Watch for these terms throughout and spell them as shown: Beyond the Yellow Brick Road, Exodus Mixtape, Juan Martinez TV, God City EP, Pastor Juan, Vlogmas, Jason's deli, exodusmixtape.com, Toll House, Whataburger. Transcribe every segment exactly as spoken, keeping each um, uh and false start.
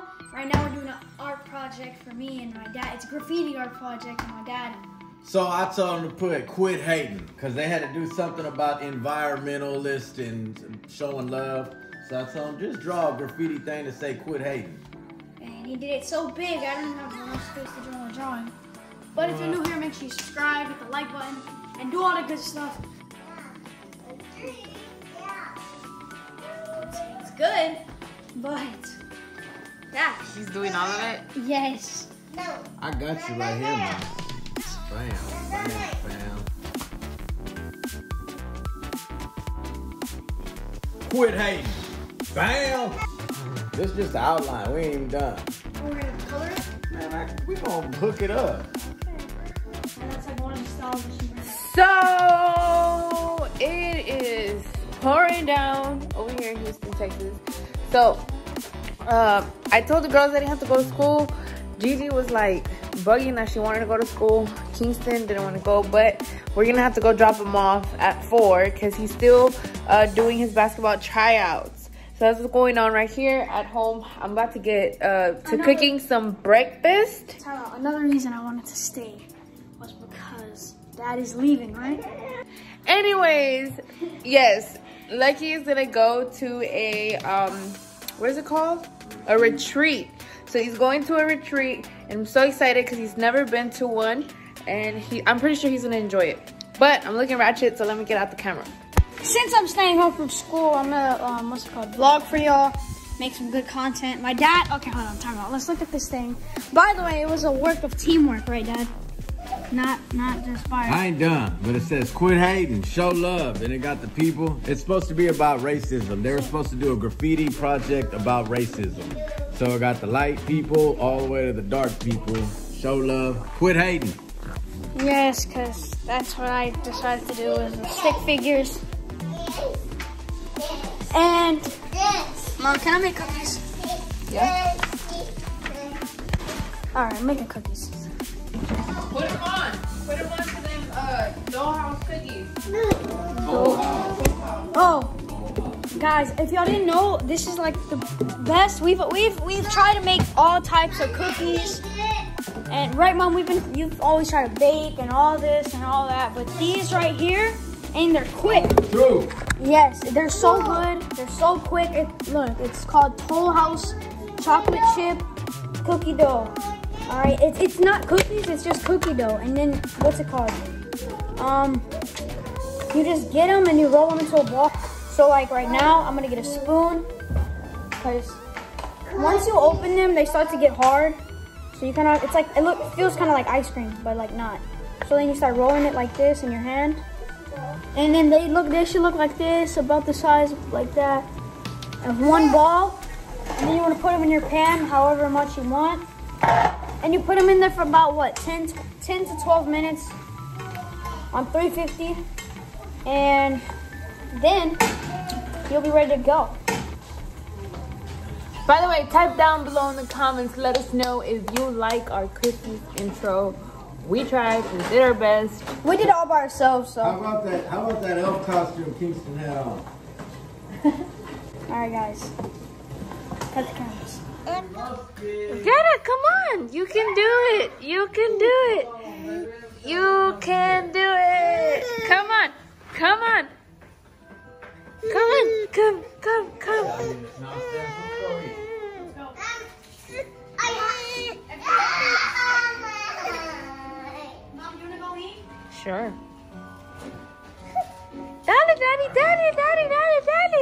now, right now we're doing an art project for me and my dad. It's a graffiti art project for my dad. So I told them to put quit hating, because they had to do something about environmentalist and showing love. So I told them just draw a graffiti thing to say quit hating. And he did it so big, I didn't have enough space to draw a drawing. But if you're new here, make sure you subscribe, hit the like button, and do all the good stuff. It's good, but that. He's doing all of it? Yes. No. I got you right here, man. Bam, bam, bam. Quit hating. Bam. This is just the outline. We ain't even done. We're going to color it? Man, I, we going to hook it up. Okay. And that's like one of the styles that she. So, it is pouring down over here in Houston, Texas. So, uh, I told the girls that I didn't have to go to school. Gigi was like bugging that she wanted to go to school. Kingston didn't want to go, but we're gonna have to go drop him off at four because he's still uh, doing his basketball tryouts. So that's what's going on right here at home. I'm about to get uh, to another, cooking some breakfast. Tyler, another reason I wanted to stay was because Dad is leaving, right? Anyways, yes, Lucky is gonna go to a um, where's it called? A retreat. So he's going to a retreat, and I'm so excited because he's never been to one, and he, I'm pretty sure he's gonna enjoy it. But I'm looking ratchet, so let me get out the camera. Since I'm staying home from school, I'm gonna, um, what's it called, vlog for y'all, make some good content. My dad, okay, hold on, time out. Let's look at this thing. By the way, it was a work of teamwork, right, Dad? Not, not just fire. I ain't done, but it says quit hating, show love, and it got the people. It's supposed to be about racism. They were supposed to do a graffiti project about racism. So I got the light people all the way to the dark people. Show love, quit hating. Yes, because that's what I decided to do is the stick figures. And, Mom, can I make cookies? Yeah. All right, I'm making cookies. Put them on. Put them on to them uh, Toll House cookies. Oh. Oh. Guys, if y'all didn't know, this is like the best. We've we've we've tried to make all types of cookies, and right, Mom, we've been you've always tried to bake and all this and all that, but these right here, and they're quick. True. Yes, they're so good. They're so quick. It, look, it's called Toll House chocolate chip cookie dough. All right, it's it's not cookies. It's just cookie dough, and then what's it called? Um, you just get them and you roll them into a ball. So like right now, I'm gonna get a spoon, because once you open them, they start to get hard. So you kind of, it's like, it look, feels kind of like ice cream, but like not. So then you start rolling it like this in your hand. And then they look, they should look like this, about the size like that of one ball. And then you wanna put them in your pan, however much you want. And you put them in there for about what, ten to twelve minutes on three fifty. And then you'll be ready to go. By the way, type down below in the comments, let us know if you like our Christmas intro. We tried, we did our best. We did it all by ourselves, so. How about that, how about that elf costume Kingston had on? Alright guys, cut the cameras. Get it, come on! You can do it, you can do it. You can do it. Come on, come on. Come on, come, come, come. Mom, you wanna go eat? Sure. Daddy, daddy, daddy, daddy, daddy, daddy.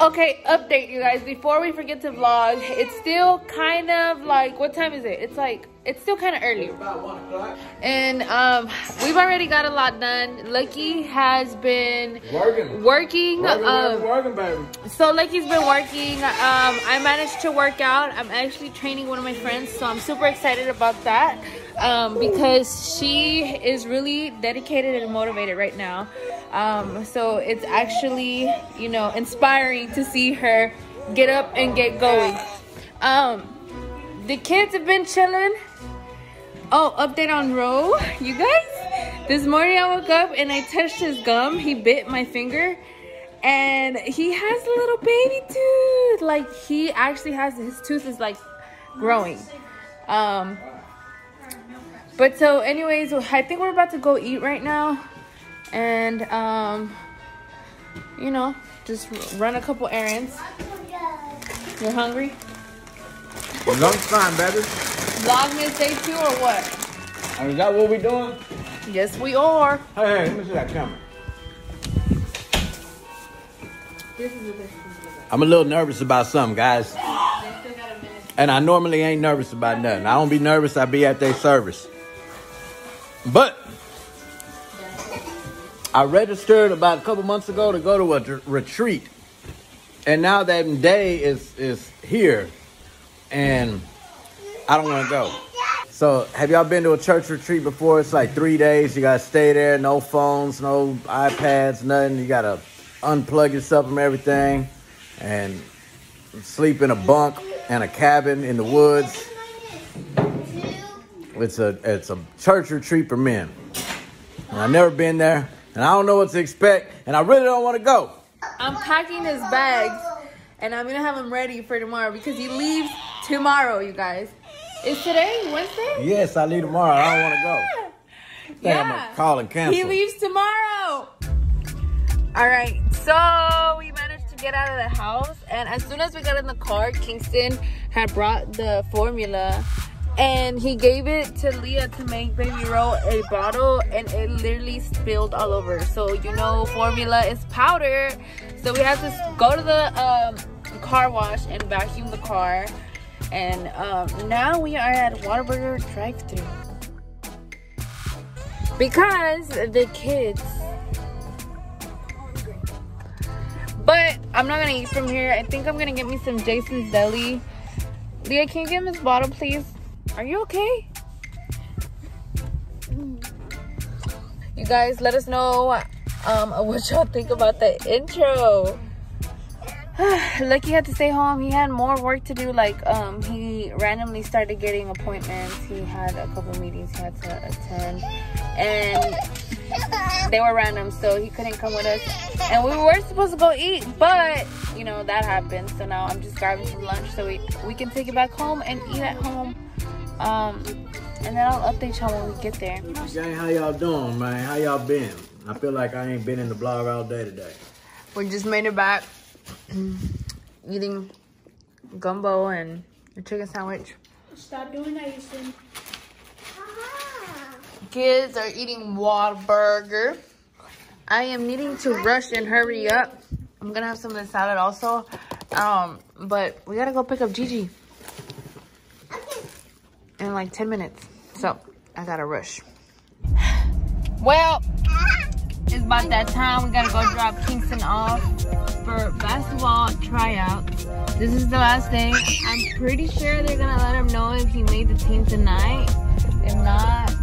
Okay, update you guys. Before we forget to vlog, it's still kind of like, what time is it? It's like, it's still kind of early. It's about one o'clock. And um, we've already got a lot done. Lucky has been working. Working. working, um, working, working baby. So Lucky's been working. Um, I managed to work out. I'm actually training one of my friends, so I'm super excited about that um, because she is really dedicated and motivated right now. Um, so it's actually, you know, inspiring to see her get up and get going. Um, the kids have been chilling. Oh, update on Ro, you guys. This morning I woke up and I touched his gum. He bit my finger And he has a little baby tooth. Like, he actually has, his tooth is like growing. Um, but so anyways, I think we're about to go eat right now. And, um, you know, just run a couple errands. You're hungry? Long time, baby. Vlogmas day two or what? And is that what we doing? Yes, we are. Hey, hey, let me see that camera. I'm a little nervous about something, guys. And I normally ain't nervous about nothing. I don't be nervous. I be at their service. But I registered about a couple months ago to go to a retreat. And now that day is, is here. And I don't want to go. So have y'all been to a church retreat before? It's like three days. You got to stay there. No phones, no iPads, nothing. You got to unplug yourself from everything and sleep in a bunk and a cabin in the woods. It's a, it's a church retreat for men. And I've never been there. And I don't know what to expect, and I really don't want to go. I'm packing his bags, and I'm going to have him ready for tomorrow because he leaves tomorrow, you guys. Is today Wednesday? Yes, I leave tomorrow. I don't want to go. I yeah. I'm going to call and cancel. He leaves tomorrow. All right, so we managed to get out of the house, and as soon as we got in the car, Kingston had brought the formula, and he gave it to Leah to make Baby Roll a bottle, and it literally spilled all over. So you know formula is powder, so we have to go to the um, car wash and vacuum the car. And um, now we are at Whataburger drive-thru because the kids. But I'm not gonna eat from here. I think I'm gonna get me some Jason's Deli. Leah, can you get him this bottle, please? Are you okay? You guys, let us know um, what y'all think about the intro. Lucky had to stay home. He had more work to do. Like, um, he randomly started getting appointments. He had a couple meetings he had to attend. And they were random, so he couldn't come with us. And we were supposed to go eat, but, you know, that happened. So now I'm just grabbing some lunch so we, we can take it back home and eat at home. Um, and then I'll update y'all when we get there. Gang, how y'all doing, man? How y'all been? I feel like I ain't been in the blog all day today. We just made it back, eating gumbo and a chicken sandwich. Stop doing that, you sin. Kids are eating Whataburger. I am needing to rush and hurry up. I'm gonna have some of the salad also, um, but we gotta go pick up Gigi in like ten minutes, so I gotta rush. Well, it's about that time. We gotta go drop Kingston off for basketball tryout. This is the last day. I'm pretty sure they're gonna let him know if he made the team tonight, if not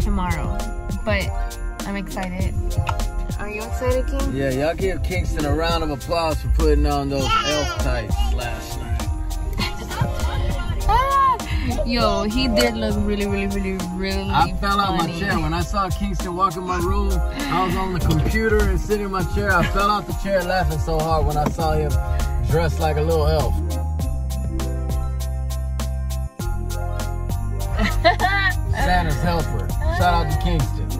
tomorrow, but I'm excited. Are you excited, King? Yeah, y'all give Kingston a round of applause for putting on those elf tights last night. Yo, he did look really, really, really, really I fell funny. Out of my chair. When I saw Kingston walk in my room, I was on the computer and sitting in my chair. I fell out the chair laughing so hard when I saw him dressed like a little elf. Santa's helper. Shout out to Kingston.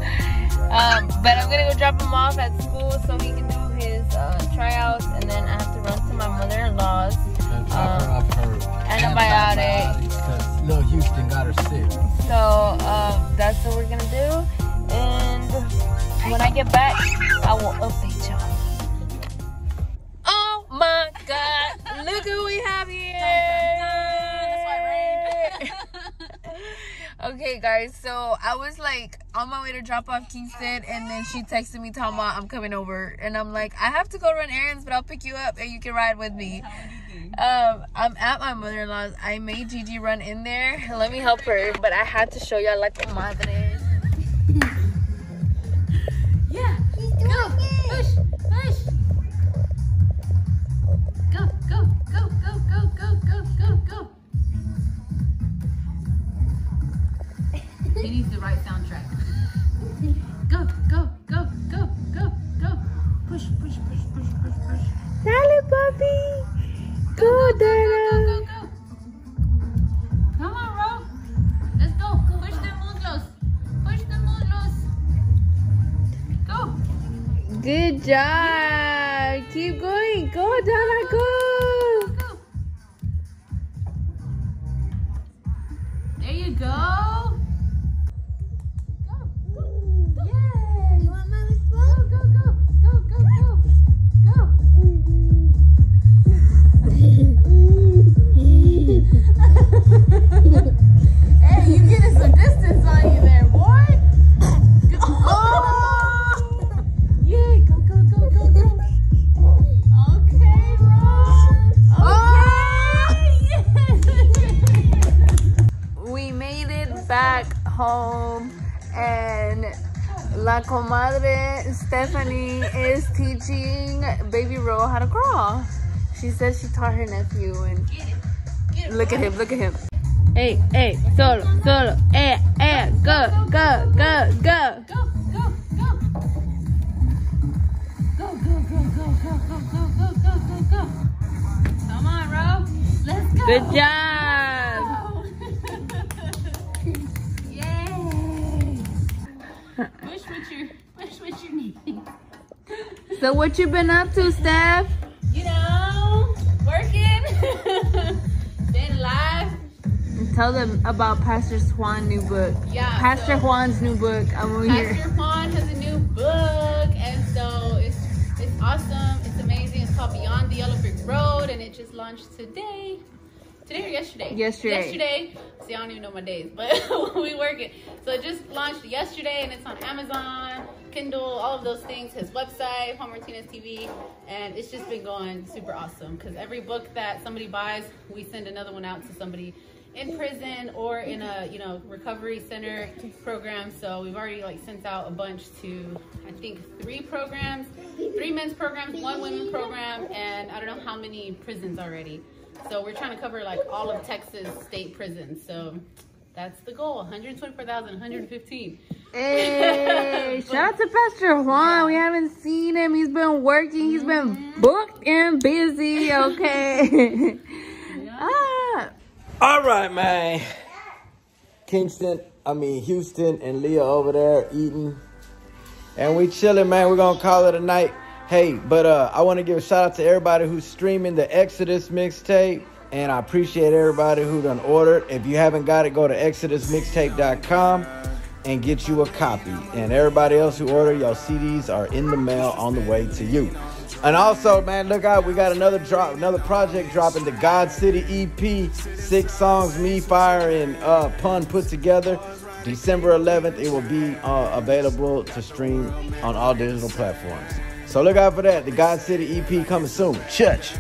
Um, but I'm going to go drop him off at school so he can do his uh, tryouts. And then I have to run to my mother-in-law's. And drop her up her antibiotic. antibiotics. Little Houston got her sick. So um, that's what we're gonna do. And when I get back, I will update y'all. Oh my God! Look who we have here. Dun, dun, dun. That's why. Okay, guys. So I was like on my way to drop off Kingston, and then she texted me, "Tama, I'm coming over," and I'm like, "I have to go run errands, but I'll pick you up, and you can ride with me." Um, I'm at my mother-in-law's. I made Gigi run in there. Let me help her. But I had to show y'all like the madres. Yeah. Go. Push. Push. Go. Go. Go. Go. Go. Go. Go. Go. Go. He needs the right soundtrack. Go. Go. Go. Go. Go. Go. Push. push, push, push, push, push, push. Dale, puppy. Go, go, go, Dale. Go, go, go, go. Come on, bro. Let's go. Push the muslos. Push the muslos. Go. Good job. Keep going. Go, Dale, go. Go, go, go. There you go. Hey, you getting some distance on you there, boy. Oh! Yeah, go, go, go, go, go. Okay, Ron. Okay. Oh! Yeah. We made it back home, and La Comadre Stephanie is teaching Baby Ro how to crawl. She said she taught her nephew, and look at him, look at him. Hey, hey, solo, solo, eh, eh, go, go, go, go. Go, go, go. Go, go, go, go, go, go, go, go, go, go, go. Come on, Ro. Let's go. Good job. Yay. Push with your, push with your knee. So what you been up to, Steph? You know, working. Been live. Tell them about Pastor Juan's new book. Yeah, Pastor so Juan's new book. I'm over Pastor here. Pastor Juan has a new book, and so it's it's awesome. It's amazing. It's called Beyond the Yellow Brick Road, and it just launched today. Today or yesterday? Yesterday. Yesterday. See, I don't even know my days, but we work it. So it just launched yesterday, and it's on Amazon, Kindle, all of those things. His website, Juan Martinez T V, and it's just been going super awesome. Because every book that somebody buys, we send another one out to somebody in prison or in a, you know, recovery center program. So we've already like sent out a bunch to, I think, three programs, three men's programs, one women's program, and I don't know how many prisons already. So we're trying to cover like all of Texas state prisons. So that's the goal, one hundred twenty-four thousand one hundred fifteen. Hey, shout out to Pastor Juan. We haven't seen him. He's been working. He's been booked and busy, okay? Yeah. Ah. All right, man. Kingston, I mean Houston and Leah over there eating. And we chilling, man. We're going to call it a night. Hey, but uh, I want to give a shout out to everybody who's streaming the Exodus Mixtape. And I appreciate everybody who done ordered. If you haven't got it, go to exodus mixtape dot com and get you a copy. And everybody else who ordered, your C Ds are in the mail on the way to you. And also, man, look out. We got another drop, another project dropping, the God City E P. Six songs, me, fire, and uh, pun put together. December eleventh, it will be uh, available to stream on all digital platforms. So look out for that. The God City E P coming soon. Church.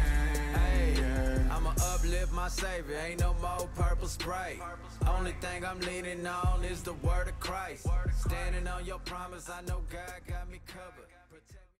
Savior, ain't no more purple spray. Only thing I'm leaning on is the word of Christ. Standing on your promise, I know God got me covered.